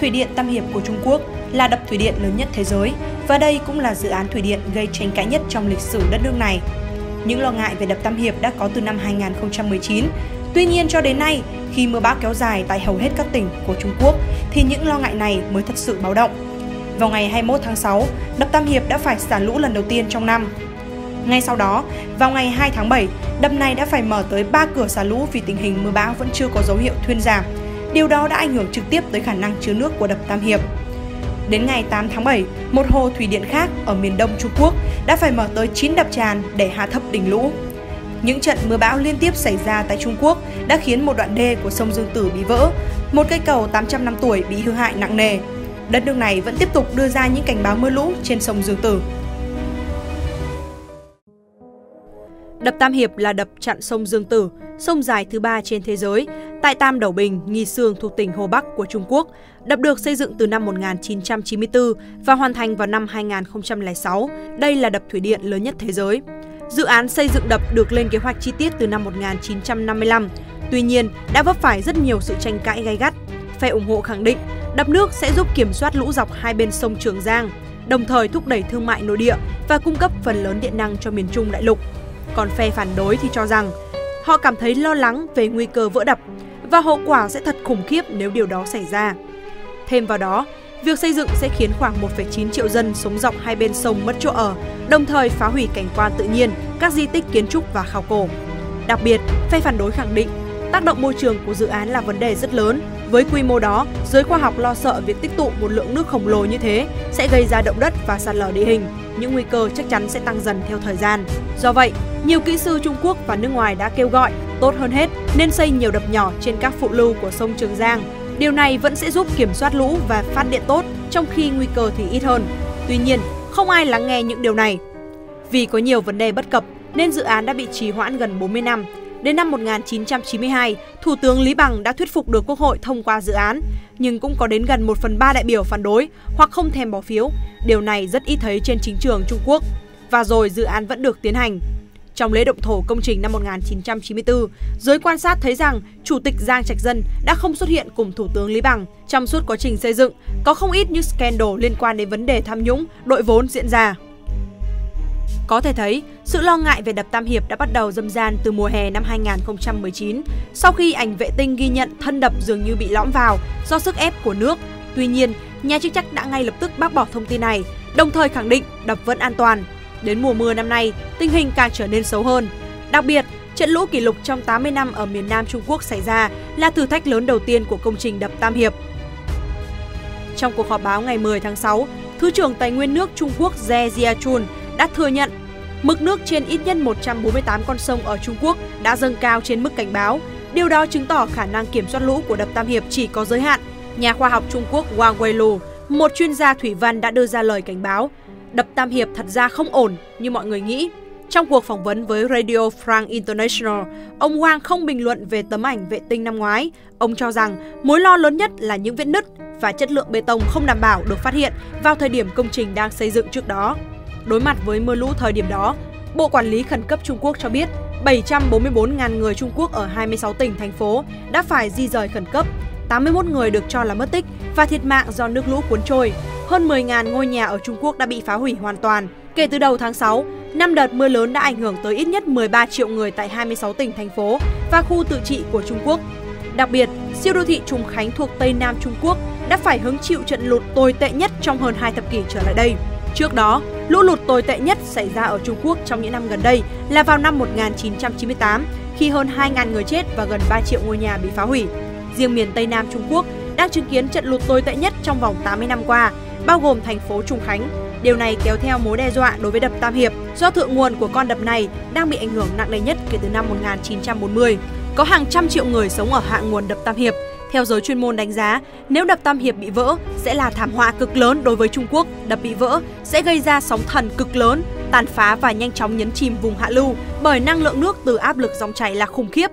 Thủy điện Tam Hiệp của Trung Quốc là đập thủy điện lớn nhất thế giới và đây cũng là dự án thủy điện gây tranh cãi nhất trong lịch sử đất nước này. Những lo ngại về đập Tam Hiệp đã có từ năm 2019. Tuy nhiên cho đến nay, khi mưa bão kéo dài tại hầu hết các tỉnh của Trung Quốc thì những lo ngại này mới thật sự báo động. Vào ngày 21 tháng 6, đập Tam Hiệp đã phải xả lũ lần đầu tiên trong năm. Ngay sau đó, vào ngày 2 tháng 7, đập này đã phải mở tới 3 cửa xả lũ vì tình hình mưa bão vẫn chưa có dấu hiệu thuyên giảm. Điều đó đã ảnh hưởng trực tiếp tới khả năng chứa nước của đập Tam Hiệp. Đến ngày 8 tháng 7, một hồ thủy điện khác ở miền đông Trung Quốc đã phải mở tới 9 đập tràn để hạ thấp đỉnh lũ. Những trận mưa bão liên tiếp xảy ra tại Trung Quốc đã khiến một đoạn đê của sông Dương Tử bị vỡ, một cây cầu 800 năm tuổi bị hư hại nặng nề. Đất nước này vẫn tiếp tục đưa ra những cảnh báo mưa lũ trên sông Dương Tử. Đập Tam Hiệp là đập chặn sông Dương Tử, sông dài thứ 3 trên thế giới, tại Tam Đảo Bình, Nghi Sương thuộc tỉnh Hồ Bắc của Trung Quốc. Đập được xây dựng từ năm 1994 và hoàn thành vào năm 2006. Đây là đập thủy điện lớn nhất thế giới. Dự án xây dựng đập được lên kế hoạch chi tiết từ năm 1955, tuy nhiên đã vấp phải rất nhiều sự tranh cãi gay gắt. Phe ủng hộ khẳng định đập nước sẽ giúp kiểm soát lũ dọc hai bên sông Trường Giang, đồng thời thúc đẩy thương mại nội địa và cung cấp phần lớn điện năng cho miền Trung đại lục. Còn phe phản đối thì cho rằng họ cảm thấy lo lắng về nguy cơ vỡ đập và hậu quả sẽ thật khủng khiếp nếu điều đó xảy ra. Thêm vào đó, việc xây dựng sẽ khiến khoảng 1,9 triệu dân sống dọc hai bên sông mất chỗ ở, đồng thời phá hủy cảnh quan tự nhiên, các di tích kiến trúc và khảo cổ. Đặc biệt, phe phản đối khẳng định tác động môi trường của dự án là vấn đề rất lớn. Với quy mô đó, giới khoa học lo sợ việc tích tụ một lượng nước khổng lồ như thế sẽ gây ra động đất và sạt lở địa hình. Những nguy cơ chắc chắn sẽ tăng dần theo thời gian. Do vậy, nhiều kỹ sư Trung Quốc và nước ngoài đã kêu gọi, tốt hơn hết, nên xây nhiều đập nhỏ trên các phụ lưu của sông Trường Giang. Điều này vẫn sẽ giúp kiểm soát lũ và phát điện tốt, trong khi nguy cơ thì ít hơn. Tuy nhiên, không ai lắng nghe những điều này. Vì có nhiều vấn đề bất cập, nên dự án đã bị trì hoãn gần 40 năm. Đến năm 1992, Thủ tướng Lý Bằng đã thuyết phục được Quốc hội thông qua dự án, nhưng cũng có đến gần 1/3 đại biểu phản đối hoặc không thèm bỏ phiếu. Điều này rất ít thấy trên chính trường Trung Quốc. Và rồi dự án vẫn được tiến hành. Trong lễ động thổ công trình năm 1994, giới quan sát thấy rằng Chủ tịch Giang Trạch Dân đã không xuất hiện cùng Thủ tướng Lý Bằng. Trong suốt quá trình xây dựng, có không ít những scandal liên quan đến vấn đề tham nhũng, đội vốn diễn ra. Có thể thấy, sự lo ngại về đập Tam Hiệp đã bắt đầu râm ran từ mùa hè năm 2019, sau khi ảnh vệ tinh ghi nhận thân đập dường như bị lõm vào do sức ép của nước. Tuy nhiên, nhà chức trách đã ngay lập tức bác bỏ thông tin này, đồng thời khẳng định đập vẫn an toàn. Đến mùa mưa năm nay, tình hình càng trở nên xấu hơn. Đặc biệt, trận lũ kỷ lục trong 80 năm ở miền Nam Trung Quốc xảy ra là thử thách lớn đầu tiên của công trình đập Tam Hiệp. Trong cuộc họp báo ngày 10 tháng 6, Thứ trưởng Tài nguyên nước Trung Quốc Ge Jiachun đã thừa nhận mực nước trên ít nhất 148 con sông ở Trung Quốc đã dâng cao trên mức cảnh báo. Điều đó chứng tỏ khả năng kiểm soát lũ của đập Tam Hiệp chỉ có giới hạn. Nhà khoa học Trung Quốc Wang Weilu, một chuyên gia thủy văn đã đưa ra lời cảnh báo. Đập Tam Hiệp thật ra không ổn như mọi người nghĩ. Trong cuộc phỏng vấn với Radio France International, ông Wang không bình luận về tấm ảnh vệ tinh năm ngoái. Ông cho rằng mối lo lớn nhất là những vết nứt và chất lượng bê tông không đảm bảo được phát hiện vào thời điểm công trình đang xây dựng trước đó. Đối mặt với mưa lũ thời điểm đó, Bộ Quản lý Khẩn cấp Trung Quốc cho biết 744.000 người Trung Quốc ở 26 tỉnh, thành phố đã phải di rời khẩn cấp, 81 người được cho là mất tích và thiệt mạng do nước lũ cuốn trôi. Hơn 10.000 ngôi nhà ở Trung Quốc đã bị phá hủy hoàn toàn. Kể từ đầu tháng 6, 5 đợt mưa lớn đã ảnh hưởng tới ít nhất 13 triệu người tại 26 tỉnh, thành phố và khu tự trị của Trung Quốc. Đặc biệt, siêu đô thị Trùng Khánh thuộc Tây Nam Trung Quốc đã phải hứng chịu trận lụt tồi tệ nhất trong hơn 2 thập kỷ trở lại đây. Trước đó, lũ lụt tồi tệ nhất xảy ra ở Trung Quốc trong những năm gần đây là vào năm 1998, khi hơn 2.000 người chết và gần 3 triệu ngôi nhà bị phá hủy. Riêng miền Tây Nam Trung Quốc đang chứng kiến trận lụt tồi tệ nhất trong vòng 80 năm qua, bao gồm thành phố Trùng Khánh. Điều này kéo theo mối đe dọa đối với đập Tam Hiệp, do thượng nguồn của con đập này đang bị ảnh hưởng nặng nề nhất kể từ năm 1940. Có hàng trăm triệu người sống ở hạ nguồn đập Tam Hiệp. Theo giới chuyên môn đánh giá, nếu đập Tam Hiệp bị vỡ sẽ là thảm họa cực lớn đối với Trung Quốc. Đập bị vỡ sẽ gây ra sóng thần cực lớn, tàn phá và nhanh chóng nhấn chìm vùng hạ lưu bởi năng lượng nước từ áp lực dòng chảy là khủng khiếp.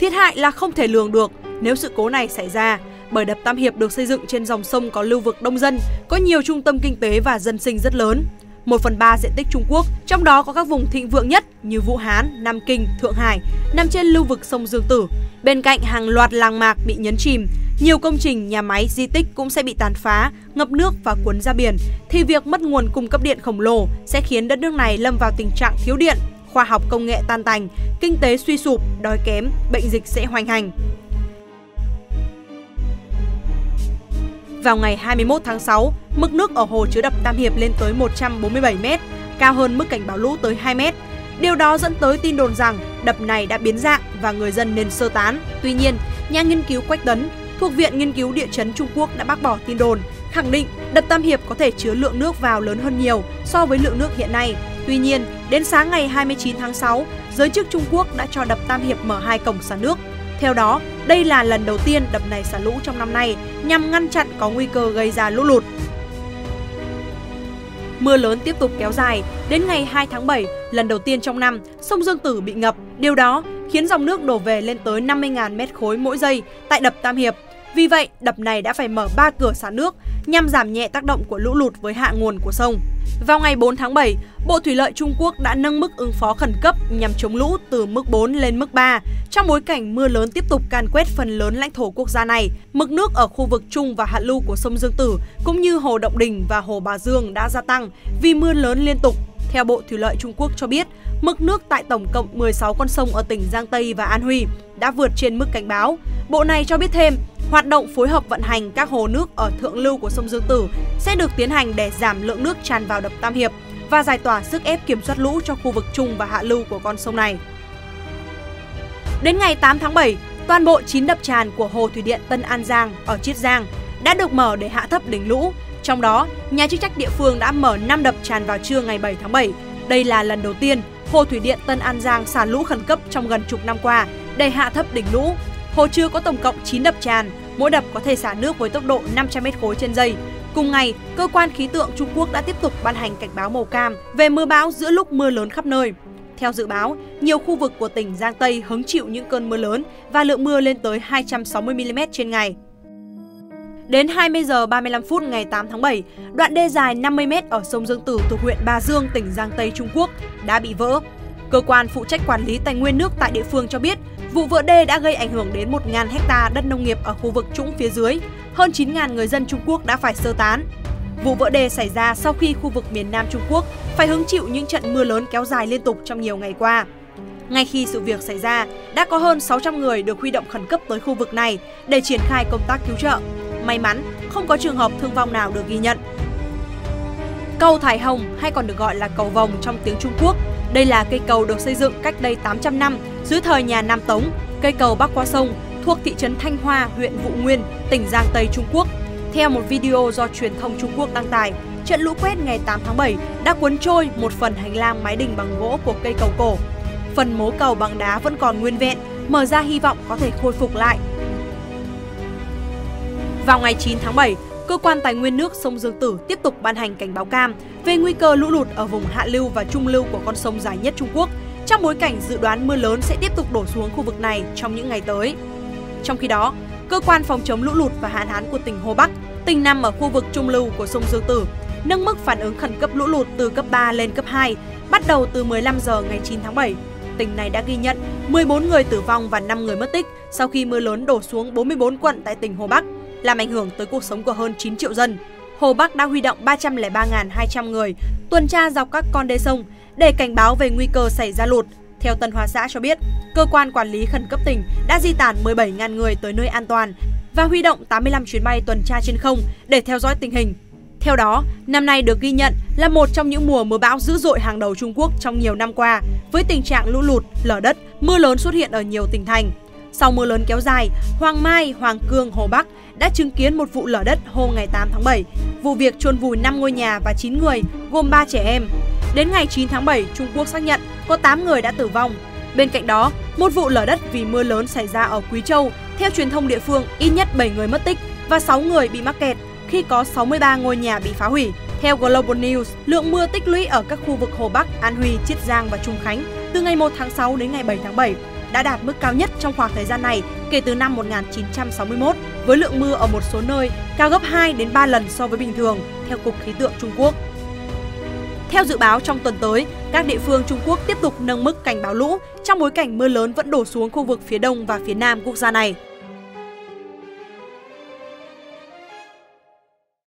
Thiệt hại là không thể lường được nếu sự cố này xảy ra, bởi đập Tam Hiệp được xây dựng trên dòng sông có lưu vực đông dân, có nhiều trung tâm kinh tế và dân sinh rất lớn. 1/3 diện tích Trung Quốc, trong đó có các vùng thịnh vượng nhất như Vũ Hán, Nam Kinh, Thượng Hải, nằm trên lưu vực sông Dương Tử. Bên cạnh hàng loạt làng mạc bị nhấn chìm, nhiều công trình, nhà máy, di tích cũng sẽ bị tàn phá, ngập nước và cuốn ra biển, thì việc mất nguồn cung cấp điện khổng lồ sẽ khiến đất nước này lâm vào tình trạng thiếu điện, khoa học công nghệ tan tành, kinh tế suy sụp, đói kém, bệnh dịch sẽ hoành hành. Vào ngày 21 tháng 6, mực nước ở hồ chứa đập Tam Hiệp lên tới 147 m, cao hơn mức cảnh báo lũ tới 2 m. Điều đó dẫn tới tin đồn rằng đập này đã biến dạng và người dân nên sơ tán. Tuy nhiên, nhà nghiên cứu Quách Tấn thuộc Viện Nghiên cứu Địa chấn Trung Quốc đã bác bỏ tin đồn, khẳng định đập Tam Hiệp có thể chứa lượng nước vào lớn hơn nhiều so với lượng nước hiện nay. Tuy nhiên, đến sáng ngày 29 tháng 6, giới chức Trung Quốc đã cho đập Tam Hiệp mở 2 cổng xả nước. Theo đó, đây là lần đầu tiên đập này xả lũ trong năm nay nhằm ngăn chặn có nguy cơ gây ra lũ lụt. Mưa lớn tiếp tục kéo dài, đến ngày 2 tháng 7, lần đầu tiên trong năm, sông Dương Tử bị ngập. Điều đó khiến dòng nước đổ về lên tới 50.000 mét khối mỗi giây tại đập Tam Hiệp. Vì vậy, đập này đã phải mở 3 cửa xả nước nhằm giảm nhẹ tác động của lũ lụt với hạ nguồn của sông. Vào ngày 4 tháng 7, Bộ Thủy lợi Trung Quốc đã nâng mức ứng phó khẩn cấp nhằm chống lũ từ mức 4 lên mức 3. Trong bối cảnh mưa lớn tiếp tục càn quét phần lớn lãnh thổ quốc gia này, mực nước ở khu vực trung và hạ lưu của sông Dương Tử cũng như hồ Động Đình và hồ Bà Dương đã gia tăng vì mưa lớn liên tục. Theo Bộ Thủy lợi Trung Quốc cho biết, mực nước tại tổng cộng 16 con sông ở tỉnh Giang Tây và An Huy đã vượt trên mức cảnh báo. Bộ này cho biết thêm, hoạt động phối hợp vận hành các hồ nước ở thượng lưu của sông Dương Tử sẽ được tiến hành để giảm lượng nước tràn vào đập Tam Hiệp và giải tỏa sức ép kiểm soát lũ cho khu vực trung và hạ lưu của con sông này. Đến ngày 8 tháng 7, toàn bộ 9 đập tràn của hồ thủy điện Tân An Giang ở Chiết Giang đã được mở để hạ thấp đỉnh lũ. Trong đó, nhà chức trách địa phương đã mở 5 đập tràn vào trưa ngày 7 tháng 7. Đây là lần đầu tiên hồ thủy điện Tân An Giang xả lũ khẩn cấp trong gần chục năm qua để hạ thấp đỉnh lũ. Hồ chứa có tổng cộng 9 đập tràn, mỗi đập có thể xả nước với tốc độ 500 mét khối trên giây. Cùng ngày, cơ quan khí tượng Trung Quốc đã tiếp tục ban hành cảnh báo màu cam về mưa bão giữa lúc mưa lớn khắp nơi. Theo dự báo, nhiều khu vực của tỉnh Giang Tây hứng chịu những cơn mưa lớn và lượng mưa lên tới 260 mm trên ngày. Đến 20 giờ 35 phút ngày 8 tháng 7, đoạn đê dài 50 m ở sông Dương Tử thuộc huyện Ba Dương, tỉnh Giang Tây, Trung Quốc đã bị vỡ. Cơ quan phụ trách quản lý tài nguyên nước tại địa phương cho biết, vụ vỡ đê đã gây ảnh hưởng đến 1.000 ha đất nông nghiệp ở khu vực trũng phía dưới. Hơn 9.000 người dân Trung Quốc đã phải sơ tán. Vụ vỡ đê xảy ra sau khi khu vực miền Nam Trung Quốc phải hứng chịu những trận mưa lớn kéo dài liên tục trong nhiều ngày qua. Ngay khi sự việc xảy ra, đã có hơn 600 người được huy động khẩn cấp tới khu vực này để triển khai công tác cứu trợ. May mắn, không có trường hợp thương vong nào được ghi nhận. Cầu Thải Hồng hay còn được gọi là cầu vồng trong tiếng Trung Quốc. Đây là cây cầu được xây dựng cách đây 800 năm dưới thời nhà Nam Tống. Cây cầu bắc qua sông thuộc thị trấn Thanh Hoa, huyện Vũ Nguyên, tỉnh Giang Tây, Trung Quốc. Theo một video do truyền thông Trung Quốc đăng tải, trận lũ quét ngày 8 tháng 7 đã cuốn trôi một phần hành lang mái đình bằng gỗ của cây cầu cổ. Phần mố cầu bằng đá vẫn còn nguyên vẹn, mở ra hy vọng có thể khôi phục lại. Vào ngày 9 tháng 7, Cơ quan Tài nguyên nước sông Dương Tử tiếp tục ban hành cảnh báo cam về nguy cơ lũ lụt ở vùng hạ lưu và trung lưu của con sông dài nhất Trung Quốc, trong bối cảnh dự đoán mưa lớn sẽ tiếp tục đổ xuống khu vực này trong những ngày tới. Trong khi đó, Cơ quan Phòng chống lũ lụt và hạn hán của tỉnh Hồ Bắc, tỉnh nằm ở khu vực trung lưu của sông Dương Tử, nâng mức phản ứng khẩn cấp lũ lụt từ cấp 3 lên cấp 2, bắt đầu từ 15 giờ ngày 9 tháng 7. Tỉnh này đã ghi nhận 14 người tử vong và 5 người mất tích sau khi mưa lớn đổ xuống 44 quận tại tỉnh Hồ Bắc, làm ảnh hưởng tới cuộc sống của hơn 9 triệu dân. Hồ Bắc đã huy động 303.200 người tuần tra dọc các con đê sông để cảnh báo về nguy cơ xảy ra lụt. Theo Tân Hoa xã cho biết, cơ quan quản lý khẩn cấp tỉnh đã di tản 17.000 người tới nơi an toàn và huy động 85 chuyến bay tuần tra trên không để theo dõi tình hình. Theo đó, năm nay được ghi nhận là một trong những mùa mưa bão dữ dội hàng đầu Trung Quốc trong nhiều năm qua, với tình trạng lũ lụt, lở đất, mưa lớn xuất hiện ở nhiều tỉnh thành. Sau mưa lớn kéo dài, Hoàng Mai, Hoàng Cương, Hồ Bắc đã chứng kiến một vụ lở đất hôm ngày 8 tháng 7, vụ việc chôn vùi 5 ngôi nhà và 9 người, gồm 3 trẻ em. Đến ngày 9 tháng 7, Trung Quốc xác nhận có 8 người đã tử vong. Bên cạnh đó, một vụ lở đất vì mưa lớn xảy ra ở Quý Châu, theo truyền thông địa phương, ít nhất 7 người mất tích và 6 người bị mắc kẹt khi có 63 ngôi nhà bị phá hủy. Theo Global News, lượng mưa tích lũy ở các khu vực Hồ Bắc, An Huy, Chiết Giang và Trung Khánh từ ngày 1 tháng 6 đến ngày 7 tháng 7 đã đạt mức cao nhất trong khoảng thời gian này kể từ năm 1961, với lượng mưa ở một số nơi cao gấp 2 đến 3 lần so với bình thường, theo Cục Khí tượng Trung Quốc. Theo dự báo, trong tuần tới, các địa phương Trung Quốc tiếp tục nâng mức cảnh báo lũ trong bối cảnh mưa lớn vẫn đổ xuống khu vực phía đông và phía nam quốc gia này.